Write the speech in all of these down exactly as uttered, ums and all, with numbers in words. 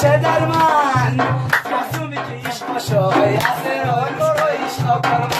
چه در من معصومی که عشق باشو یاسرون برو عشق کنم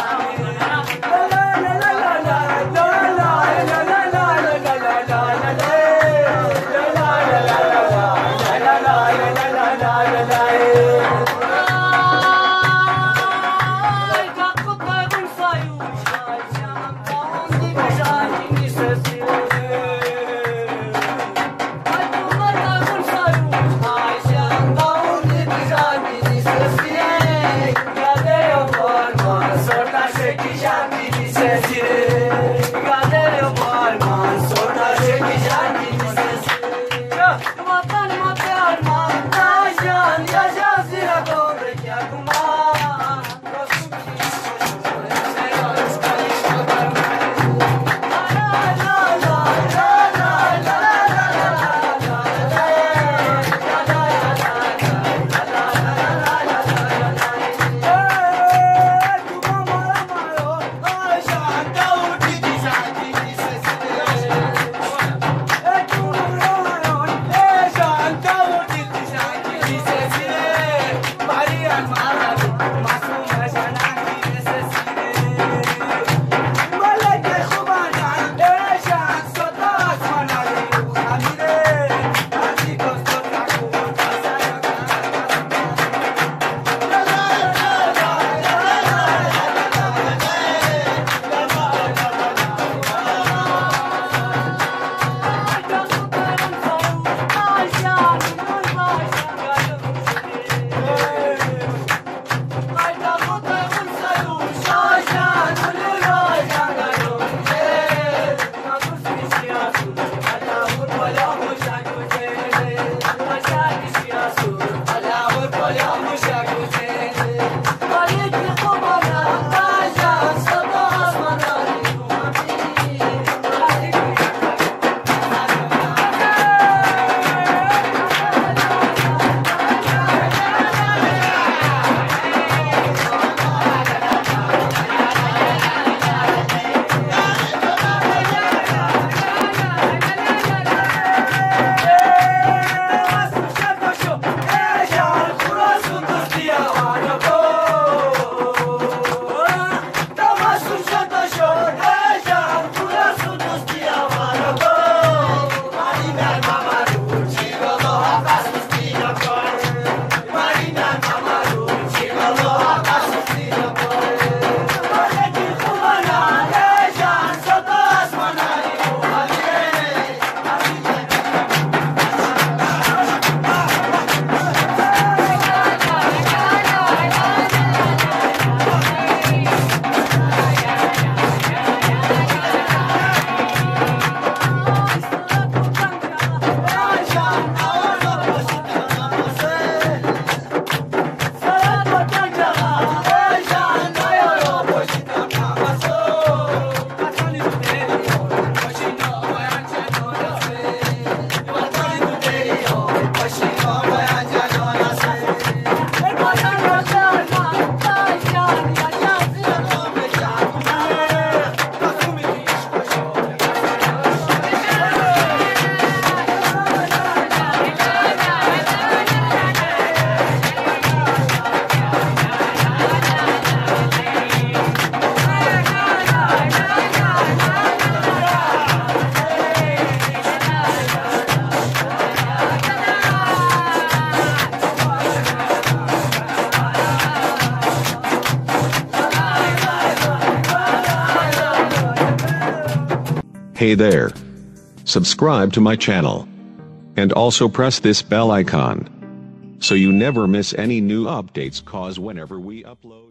Hey there. Subscribe to my channel. And also press this bell icon, so you never miss any new updates, cause whenever we upload